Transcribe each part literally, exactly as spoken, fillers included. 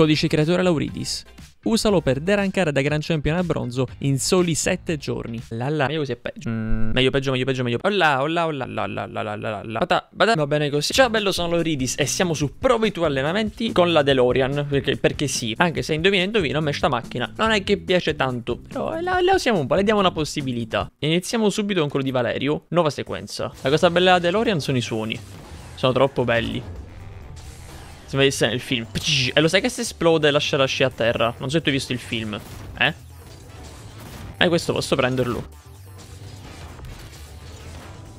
Codice creatore Lauridis. Usalo per derankare da gran champion a bronzo in soli sette giorni. Lalla, meglio così è peggio. Mm, meglio peggio, meglio peggio, meglio. Olla, olla, olla, olla, olla, olla, olla, olla. Va bene così. Ciao bello, sono Lauridis e siamo su Provi tu allenamenti con la DeLorean. Perché, perché sì, anche se indovina, indovina, a me sta macchina non è che piace tanto. Però la, la usiamo un po', le diamo una possibilità. Iniziamo subito con quello di Valerio. Nuova sequenza. La cosa bella della DeLorean sono i suoni. Sono troppo belli. Se vedessi nel film. E lo sai che se esplode e lascia la scia a terra. Non so se tu hai visto il film. Eh? E eh, questo posso prenderlo.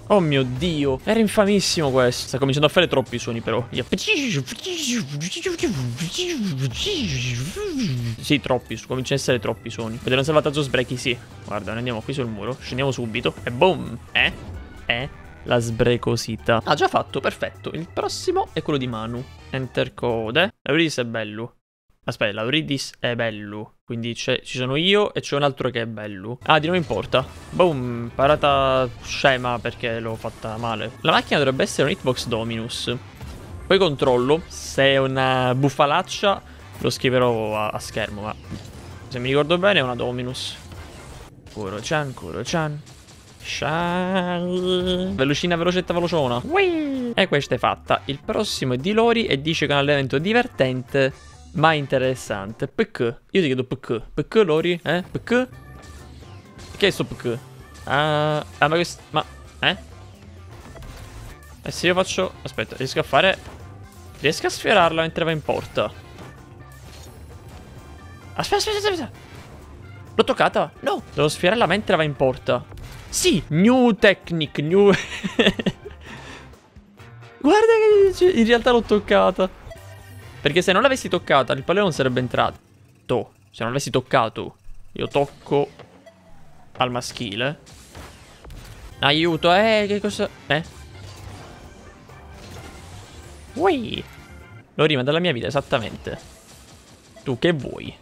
Oh mio dio. Era infamissimo questo. Sta cominciando a fare troppi suoni però. Sì, troppi. Cominciano ad essere troppi suoni. Vedere un salvataggio sbrechi, sì. Guarda, noi andiamo qui sul muro. Scendiamo subito. E boom. Eh? Eh? La sbrecosità. Ah, già fatto, perfetto. Il prossimo è quello di Manu. Enter code. Lauridis è bello. Aspetta, Lauridis è bello. Quindi ci sono io e c'è un altro che è bello. Ah, di non importa. Boom, parata scema perché l'ho fatta male. La macchina dovrebbe essere un hitbox Dominus. Poi controllo. Se è una bufalaccia lo scriverò a, a schermo, ma se mi ricordo bene è una Dominus. Kurochan, Kurochan. Velocina, velocetta, velociona. Whee! E questa è fatta. Il prossimo è di Lori e dice che è un allenamento divertente ma interessante. Perché? Io ti chiedo perché. Perché Lori? Eh? Perché? Che è sto perché? Ah, ah, ma questo... Ma... Eh? E se io faccio... Aspetta, riesco a fare... Riesco a sfiorarla mentre va in porta. Aspetta, aspetta, aspetta. L'ho toccata? No! Devo sfiorarla mentre va in porta. Sì, new technique, new... Guarda che in realtà l'ho toccata. Perché se non l'avessi toccata, il pallone non sarebbe entrato. To. Se non l'avessi toccato, io tocco al maschile. Aiuto, eh, che cosa... Eh? Ui. Lo rima dalla mia vita, esattamente. Tu che vuoi?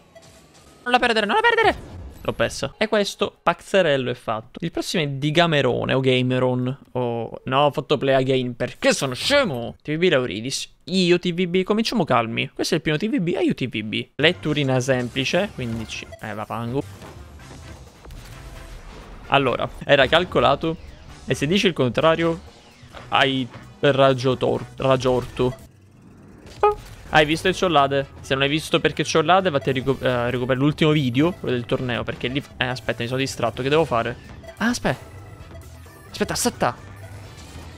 Non la perdere, non la perdere! L'ho persa. E questo pazzerello è fatto. Il prossimo è Digamerone o Gameron. O... No, ho fatto play again perché sono scemo. T V B Lauridis. Io T V B. Cominciamo calmi. Questo è il primo T V B e io T V B. Letturina semplice. quindici. Eh, va pango. Allora, era calcolato. E se dici il contrario, hai raggio raggiorto. Oh. Hai visto il ciolade? Se non hai visto perché ciolade, vatti a recup uh, recuperare l'ultimo video, quello del torneo, perché lì... Eh, aspetta, mi sono distratto, che devo fare? Ah, aspetta. Aspetta, aspetta.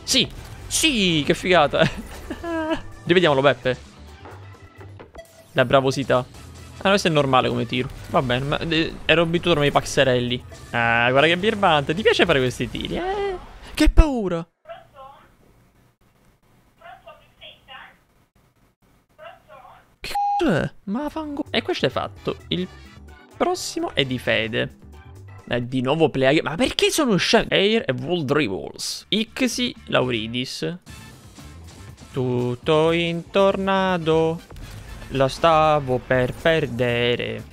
Sì. Sì, che figata. Rivediamolo, Beppe. La bravosità. Ah, questo è normale come tiro. Va bene, ma ero abituato ai paxerelli. Ah, guarda che birbante. Ti piace fare questi tiri, eh? Che paura. Ma fango. E questo è fatto. Il prossimo è di Fede. È di nuovo play. Ma perché sono scemi? Air e Wall Dribbles. Ixi Lauridis. Tutto intornato. La stavo per perdere.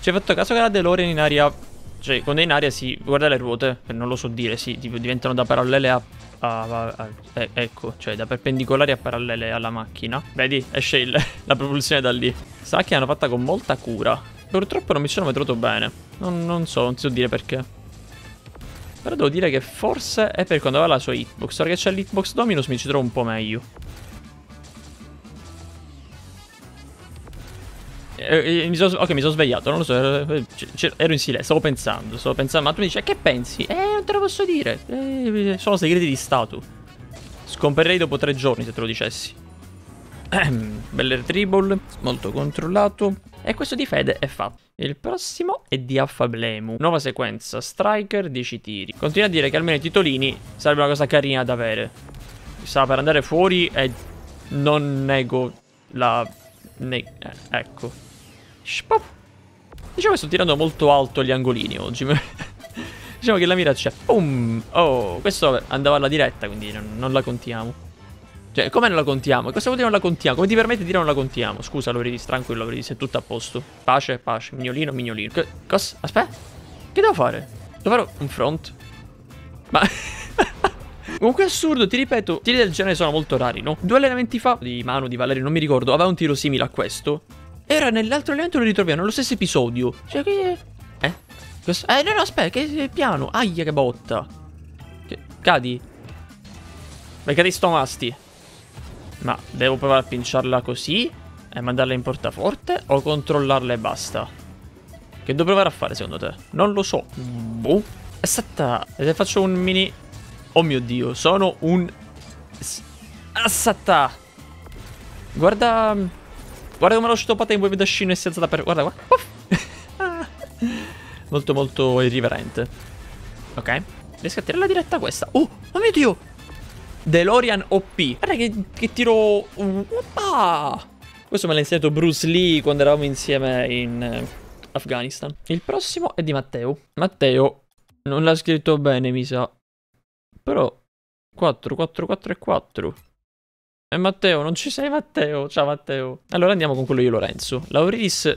Ci hai fatto caso che la DeLorean in aria... Cioè, quando è in aria si... Guarda le ruote. Non lo so dire, sì. Tipo, diventano da parallele a... Ah, ah, eh, ecco, cioè da perpendicolari a parallele alla macchina. Vedi, esce il, la propulsione da lì. Questa macchina l'hanno fatta con molta cura. Purtroppo non mi sono mai trovato bene. Non, non so, non so dire perché. Però devo dire che forse è per quando aveva la sua hitbox. Ora che c'è l'hitbox Dominus mi ci trovo un po' meglio. Eh, eh, mi so, ok, mi sono svegliato, non lo so. Ero, ero in silenzio, stavo pensando. Stavo pensando, ma tu mi dici, che pensi? Eh, non te lo posso dire. Eh, sono segreti di Stato. Scomparirei dopo tre giorni se te lo dicessi. Ehm, Belle dribble, molto controllato. E questo di Fede è fatto. Il prossimo è di Affablemu. Nuova sequenza, striker, dieci tiri. Continua a dire che almeno i titolini sarebbe una cosa carina da avere. Stava per andare fuori e non nego la... Ne eh, ecco. Shpop. Diciamo che sto tirando molto alto gli angolini oggi. Diciamo che la mira c'è. Boom. Oh, questo andava alla diretta, quindi non, non la contiamo. Cioè, come non la contiamo? Cosa vuol dire non la contiamo? Come ti permette di dire non la contiamo? Scusa, Lauridis, tranquillo, Lauridis, è tutto a posto. Pace, pace, mignolino, mignolino. C cosa? Aspetta. Che devo fare? Devo fare un front? Ma... Comunque assurdo, ti ripeto, tiri del genere sono molto rari, no? Due allenamenti fa, di Manu, di Valerio, non mi ricordo, aveva un tiro simile a questo. Era nell'altro allenamento, lo ritroviamo nello stesso episodio. Cioè che... Eh? Questo... Eh no no aspetta, che piano. Aia che botta. Che... Cadi? Ma cadi sto masti. Ma devo provare a pinciarla così e mandarla in portaforte o controllarla e basta? Che devo provare a fare secondo te? Non lo so. Boh. Assatta. E se faccio un mini... Oh mio Dio, sono un... Assatta. Guarda... Guarda come l'ho stopata in web dascino e si è alzata per... Guarda qua. Ah. Molto molto irriverente. Ok. Riesco a tirare la diretta questa. Oh, oh mio Dio. DeLorean O P. Guarda che, che tiro... Oppa. Questo me l'ha insegnato Bruce Lee quando eravamo insieme in eh, Afghanistan. Il prossimo è di Matteo. Matteo non l'ha scritto bene, mi sa. Però quattro, quattro, quattro e quattro. E Matteo, non ci sei Matteo? Ciao Matteo. Allora andiamo con quello di Lorenzo. Lauridis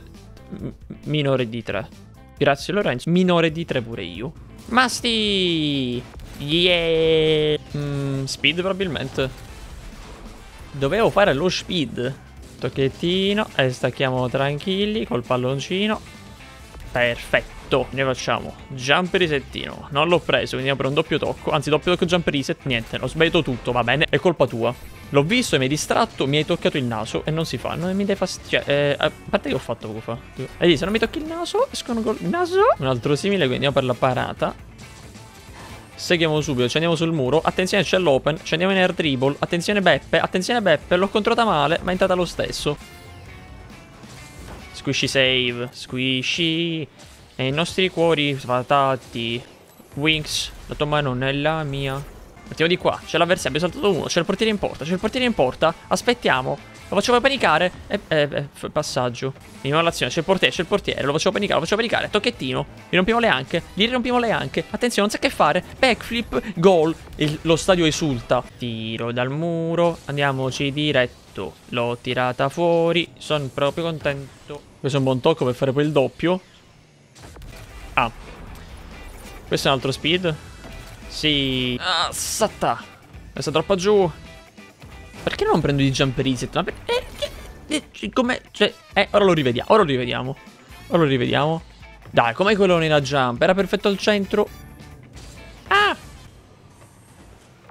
minore di tre. Grazie Lorenzo. Minore di tre pure io. Masti! Yeah! Mm, speed probabilmente. Dovevo fare lo speed. Tocchettino e stacchiamo tranquilli col palloncino. Perfetto. Ne facciamo jump resettino. Non l'ho preso, quindi andiamo per un doppio tocco. Anzi doppio tocco jump reset. Niente, ho sbagliato tutto, va bene. È colpa tua. L'ho visto e mi hai distratto. Mi hai toccato il naso e non si fa. Non mi dai fastidio. Cioè, eh, a parte che ho fatto poco fa. E lì se non mi tocchi il naso escono col naso. Un altro simile, quindi andiamo per la parata. Seguiamo subito, ci andiamo sul muro. Attenzione c'è l'open, ci andiamo in air dribble. Attenzione Beppe, attenzione Beppe. L'ho controllata male, ma è entrata lo stesso. Squishy save, squishy. E i nostri cuori sfatati. Winx, la tua mano non è la mia. Mettiamo di qua, c'è l'avversario, abbiamo saltato uno. C'è il portiere in porta, c'è il portiere in porta. Aspettiamo, lo facciamo panicare. E, eh, eh, passaggio. Minimo l'azione, c'è il portiere, c'è il portiere. Lo facciamo panicare, lo facciamo panicare. Tocchettino. Gli rompiamo le anche, gli rompiamo le anche. Attenzione, non sa che fare. Backflip, goal. Il, lo stadio esulta. Tiro dal muro, andiamoci diretto. L'ho tirata fuori, sono proprio contento. Questo è un buon tocco per fare poi il doppio. Ah. Questo è un altro speed. Sì. Ah, satta. Questa troppa giù. Perché non prendo di jump reset? Ma perché? Eh, eh, come? Cioè, eh, ora lo rivediamo. Ora lo rivediamo. Ora lo rivediamo. Dai, com'è quello nella jump? Era perfetto al centro. Ah!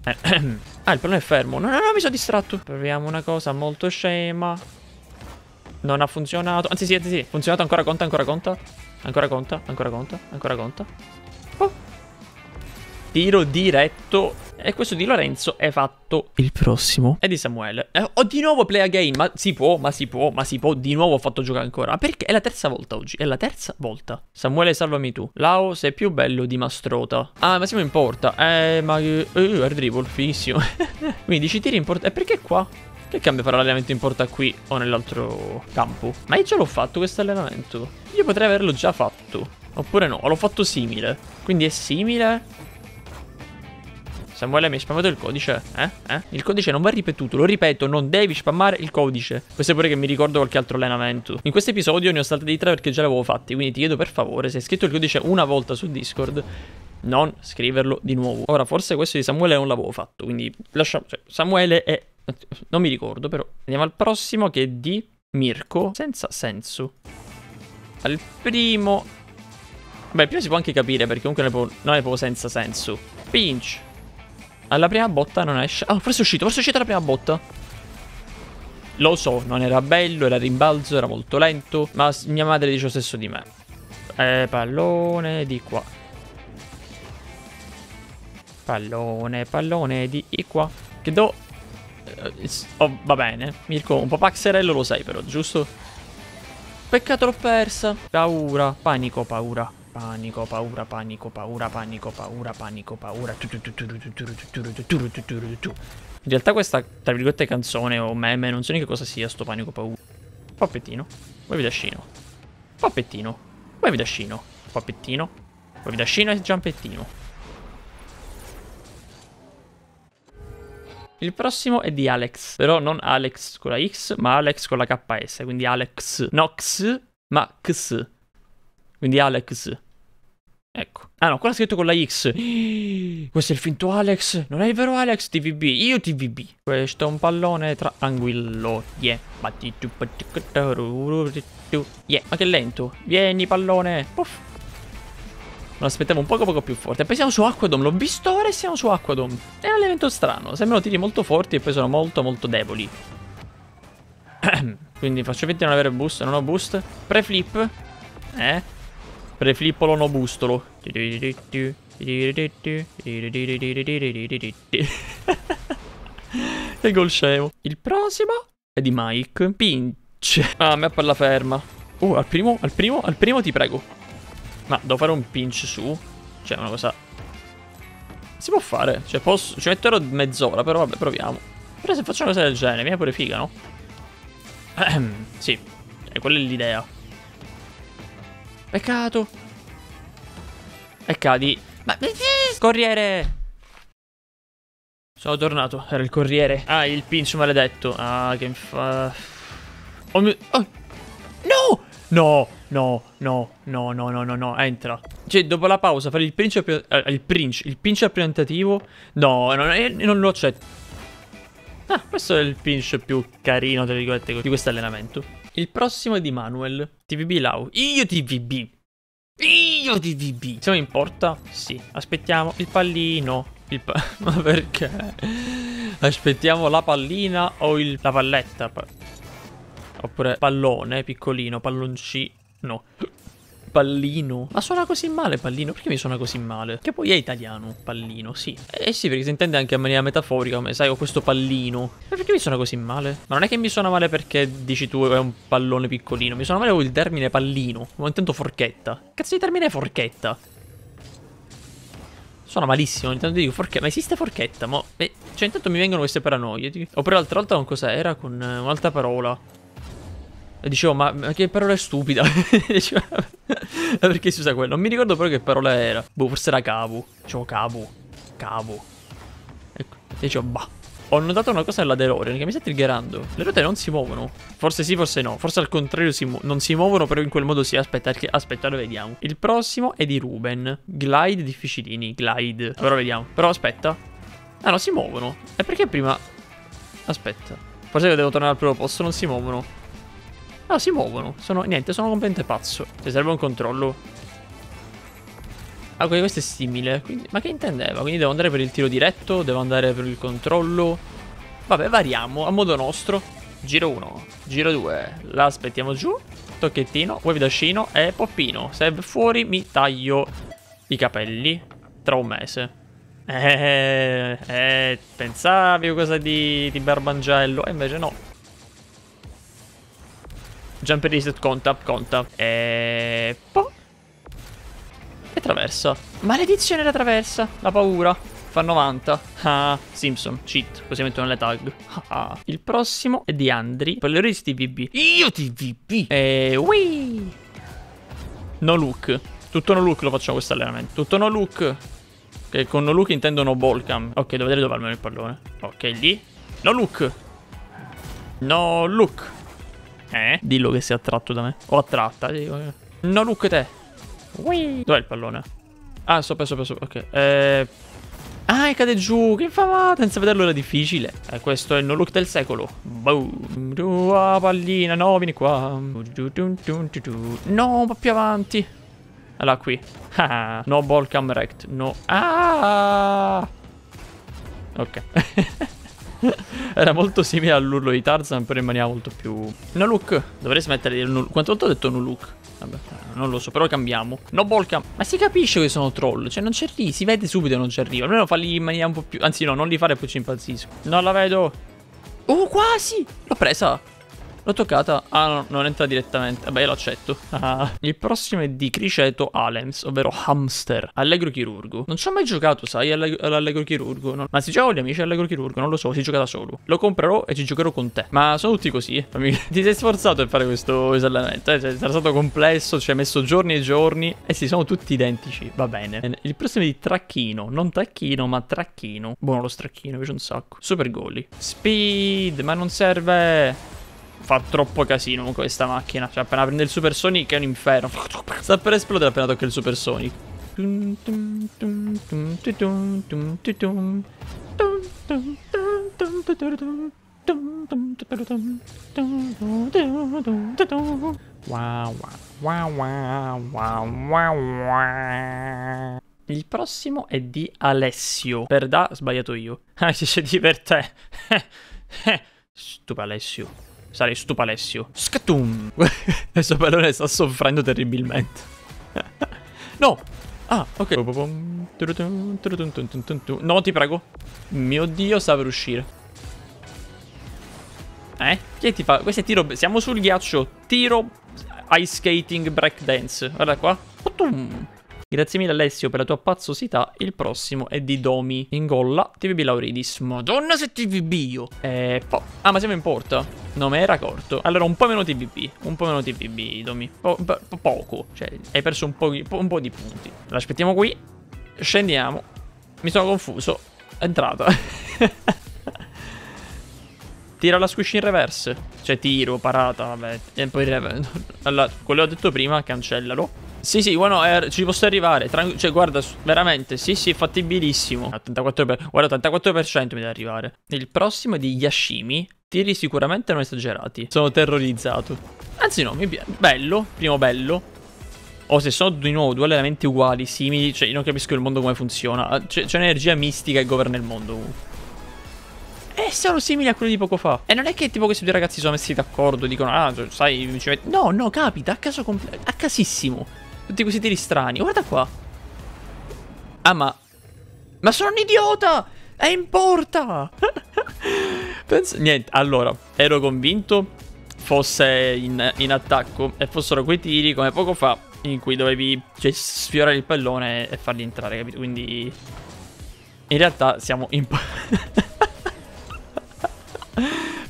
Eh, ehm. Ah, il pallone è fermo. No, no, no, mi sono distratto. Proviamo una cosa molto scema. Non ha funzionato. Anzi, sì, anzi, sì. Funzionato. Ancora conta, ancora conta. Ancora conta, ancora conta, ancora conta. Oh! Tiro diretto. E questo di Lorenzo è fatto. Il prossimo è di Samuele. eh, Ho di nuovo play again. Ma si può, ma si può, ma si può. Di nuovo ho fatto giocare ancora. Perché è la terza volta oggi. È la terza volta. Samuele salvami tu. Lao sei più bello di Mastrota. Ah ma siamo in porta. Eh ma eh, air dribble fighissimo. Quindi ci tiri in porta. E eh, perché qua? Che cambia fare l'allenamento in porta qui o nell'altro campo? Ma io già l'ho fatto questo allenamento. Io potrei averlo già fatto. Oppure no, l'ho fatto simile. Quindi è simile. Samuele mi hai spammato il codice, eh? Eh? Il codice non va ripetuto, lo ripeto, non devi spammare il codice. Questo è pure che mi ricordo qualche altro allenamento. In questo episodio ne ho saltati tre perché già l'avevo fatti, quindi ti chiedo per favore, se hai scritto il codice una volta su Discord, non scriverlo di nuovo. Ora, forse questo di Samuele non l'avevo fatto, quindi lasciamo... Cioè, Samuele è... Non mi ricordo, però. Andiamo al prossimo che è di Mirko. Senza senso. Al primo... Beh, il primo si può anche capire perché comunque non è proprio, non è proprio senza senso. Pinch. Alla prima botta non esce. Ah, forse è uscito, forse è uscita la prima botta. Lo so, non era bello, era rimbalzo, era molto lento. Ma mia madre dice lo stesso di me. Eh, pallone di qua. Pallone, pallone di qua. Che do... Oh, va bene. Mirko, un po' paxerello lo sai però, giusto? Peccato l'ho persa. Paura, panico, paura. Panico, paura, panico, paura, panico, paura, panico, paura. In realtà questa, tra virgolette, canzone o meme, non so neanche cosa sia sto panico, paura. Poppettino, vuoi vidascino. Poppettino, vuoi vidascino. Poppettino, vuoi vidascino e giampettino. Il prossimo è di Alex, però non Alex con la X, ma Alex con la K S, quindi Alex. No X, ma X. Quindi Alex. Ecco. Ah no, qua è scritto con la X. Questo è il finto Alex. Non è vero Alex? T V B. Io T V B. Questo è un pallone tranquillo. Yeah. Yeah. Ma che lento. Vieni pallone. Puff. Me l'aspettavo un poco poco più forte. Poi siamo su Aquadom. L'ho visto ora e siamo su Aquadom. È un elemento strano. Sembrano tiri molto forti e poi sono molto molto deboli. Quindi faccio finta di non avere boost. Non ho boost. Preflip. Eh. Preflippolo no bustolo. Che gol scemo. Il prossimo è di Mike. Pinch. Ah, a me a palla ferma. Uh, al primo, al primo, al primo ti prego. Ma devo fare un pinch su. Cioè, una cosa. Si può fare. Cioè, posso. Ci metterò mezz'ora, però vabbè, proviamo. Però se faccio una cosa del genere, viene pure figa, no? Ehm, sì. Cioè, quella è l'idea. Peccato. E cadi. Ma corriere. Sono tornato. Era il corriere. Ah, il pinch maledetto. Ah, che infa... Oh mio... Oh. No! No, no, no, no, no, no, no, no. Entra. Cioè, dopo la pausa, fare il pinch... Eh, il pinch. Il pinch al piantativo. No, non, eh, non lo accetto. Ah, questo è il pinch più carino, tra virgolette, di questo allenamento. Il prossimo è di Manuel. T V B Lau. Io T V B. Io T V B. Siamo in porta? Sì. Aspettiamo il pallino. Il pa ma perché? Aspettiamo la pallina o il la palletta. Pa Oppure pallone, piccolino, pallonci. No. Pallino. Ma suona così male pallino? Perché mi suona così male? Che poi è italiano, pallino, sì. Eh sì, perché si intende anche in maniera metaforica, come sai, ho questo pallino. Ma perché mi suona così male? Ma non è che mi suona male perché dici tu è un pallone piccolino. Mi suona male con il termine pallino. Non intendo forchetta. Cazzo di termine è forchetta? Suona malissimo, intanto dico forchetta. Ma esiste forchetta? Ma... Beh, cioè intanto mi vengono queste paranoie. Oppure l'altra volta con cosa era? Con un'altra parola. E dicevo, ma, ma che parola è stupida? Dicevo, perché si usa quello? Non mi ricordo però che parola era. Boh, forse era cavo. Dicevo, cavo. Cavo. Ecco. E dicevo, bah. Ho notato una cosa della DeLorean che mi sta triggerando. Le ruote non si muovono. Forse sì, forse no. Forse al contrario si non si muovono, però in quel modo sì. Aspetta, aspetta, lo vediamo. Il prossimo è di Ruben. Glide difficilini. Glide. Però vediamo. Però aspetta. Ah no, si muovono. E perché prima... Aspetta. Forse devo tornare al primo posto. Non si muovono. Ah, si muovono. Sono... Niente, sono completamente pazzo. Ci serve un controllo. Ah, ok, questo è simile. Quindi... Ma che intendeva? Quindi devo andare per il tiro diretto? Devo andare per il controllo? Vabbè, variamo. A modo nostro. Giro uno. Giro due. La aspettiamo giù. Tocchettino. Wave dashino. E poppino. Se fuori mi taglio i capelli. Tra un mese. Eh, eh, pensavi cosa di, di barbangello. E invece no. Jumper reset conta, conta. E... Po. E traversa. Maledizione la traversa. La paura. Fa novanta. Ah, Simpson. Cheat. Così mettono le tag. Ah. Il prossimo è di Andri. Per le Lauridis T V B. Io T V B. E... Wii. No look. Tutto no look lo facciamo questo allenamento. Tutto no look. Che con no look intendono ball cam. Ok, devo vedere dove almeno il pallone. Ok, lì. No look. No look. Eh? Dillo che sei attratto da me. O attratta. Dico. No, look te. Dov'è il pallone? Ah, sopra, sopra, sopra. Ok. Eh... Ah, cade giù. Che fa? Senza vederlo era difficile. Eh, questo è il no look del secolo. Boom. Ah, pallina. No, vieni qua. No, ma più avanti. Allora, qui. Ah, no ball cam rect. No. Ah. Ok. Era molto simile all'urlo di Tarzan, però in maniera molto più... No look. Dovrei smettere di dire no look. Quanto ho detto no look? Vabbè, non lo so, però cambiamo. No ball cam. Ma si capisce che sono troll. Cioè non ci arrivi, si vede subito che non ci arrivo. Almeno farli in maniera un po' più... Anzi no, non li fare poi ci impazzisco. Non la vedo. Oh, quasi. L'ho presa. L'ho toccata. Ah no, non entra direttamente. Vabbè, io lo accetto. Ah. Il prossimo è di Criceto Alems, ovvero Hamster. Allegro Chirurgo. Non ci ho mai giocato, sai, all'Allegro Chirurgo. No. Ma si gioca con gli amici all'Allegro Chirurgo? Non lo so, si gioca da solo. Lo comprerò e ci giocherò con te. Ma sono tutti così. Fammi... Ti sei sforzato per fare questo allenamento. Eh? Cioè, sarà stato complesso, ci hai messo giorni e giorni. Eh sì, sono tutti identici. Va bene. Il prossimo è di Tracchino. Non Tacchino, ma Tracchino. Buono lo Stracchino, mi piace un sacco. Super goli. Speed, ma non serve... Fa troppo casino con questa macchina. Cioè appena prende il Super Sonic è un inferno. Sta per esplodere appena tocca il Super Sonic. Il prossimo è di Alessio. Per da, sbagliato io. Ah, si c'è divertente. Stupido Alessio. Sarei stupido Alessio. Scatum. Questo pallone sta soffrendo terribilmente. No. Ah, ok. No, ti prego. Mio Dio, sta per uscire. Eh? Che ti fa? Questo è tiro... Siamo sul ghiaccio. Tiro... Ice skating break dance. Guarda qua. Grazie mille Alessio per la tua pazzosità. Il prossimo è di Domi. Ingolla. T V B Lauridis. Madonna se T V B io. E poi... Ah, ma siamo in porta. Non me era corto. Allora un po' meno T V B. Un po' meno T V B, Domi. Po po poco. Cioè, hai perso un po', un po' di punti. L'aspettiamo qui. Scendiamo. Mi sono confuso. È entrata. Tira la squish in reverse. Cioè tiro, parata, vabbè. E poi reverse. Allora, quello che ho detto prima, cancellalo. Sì, sì, bueno, eh, ci posso arrivare. Cioè, guarda, veramente, sì, sì, fattibilissimo. ottantaquattro per cento, guarda, ottantaquattro per cento mi deve arrivare. Il prossimo è di Yashimi. Tiri sicuramente non esagerati. Sono terrorizzato. Anzi no, mi piace. Bello, primo bello. Oh, se sono di nuovo due elementi uguali, simili. Cioè, io non capisco il mondo come funziona. C'è un'energia mistica che governa il mondo. Eh, sono simili a quello di poco fa. E non è che tipo questi due ragazzi sono messi d'accordo e dicono, ah, sai, ci metti... No, no, capita, a caso completo, a casissimo. Tutti questi tiri strani. Guarda qua. Ah, ma... Ma sono un idiota! È in porta! Penso... Niente, allora, ero convinto fosse in, in attacco e fossero quei tiri come poco fa in cui dovevi, cioè, sfiorare il pallone e farli entrare, capito? Quindi... In realtà siamo in porta.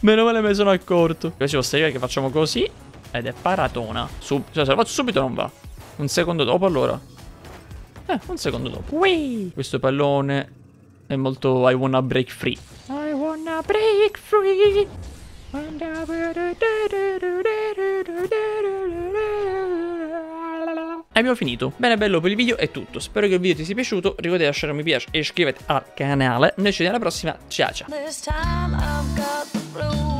Meno male me ne sono accorto. Invece posso dire che facciamo così. Ed è paratona. Sub cioè, se lo faccio subito non va. Un secondo dopo allora. Eh, un secondo dopo. Whee! Questo pallone è molto I wanna break free. I wanna break free. Abbiamo finito. Bene, bello, per il video è tutto. Spero che il video ti sia piaciuto. Ricordate di lasciare un mi piace e iscrivete al canale. Noi ci vediamo alla prossima. Ciao ciao.